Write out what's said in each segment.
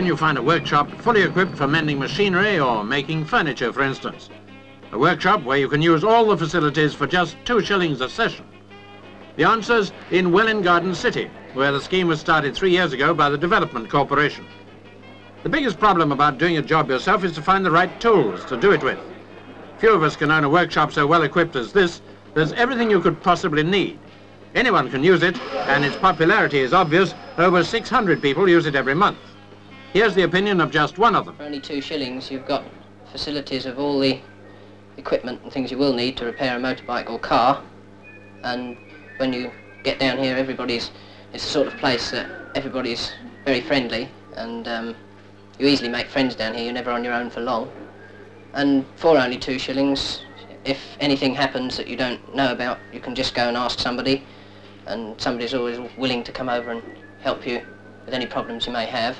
can you find a workshop fully equipped for mending machinery or making furniture, for instance? A workshop where you can use all the facilities for just 2 shillings a session. The answer's in Welwyn Garden City, where the scheme was started 3 years ago by the Development Corporation. The biggest problem about doing a job yourself is to find the right tools to do it with. Few of us can own a workshop so well equipped as this. There's everything you could possibly need. Anyone can use it, and its popularity is obvious. Over 600 people use it every month. Here's the opinion of just one of them. For only 2 shillings, you've got facilities of all the equipment and things you will need to repair a motorbike or car. And when you get down here, it's the sort of place that everybody's very friendly, and you easily make friends down here. You're never on your own for long. And for only 2 shillings, if anything happens that you don't know about, you can just go and ask somebody, and somebody's always willing to come over and help you with any problems you may have.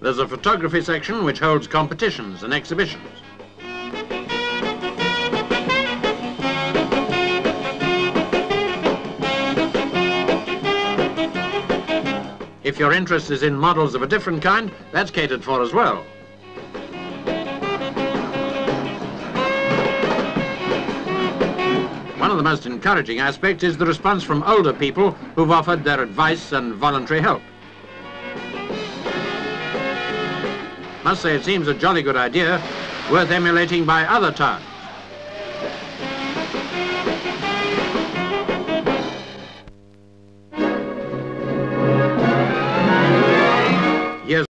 There's a photography section which holds competitions and exhibitions. If your interest is in models of a different kind, that's catered for as well. One of the most encouraging aspects is the response from older people who've offered their advice and voluntary help. Must say it seems a jolly good idea, worth emulating by other towns.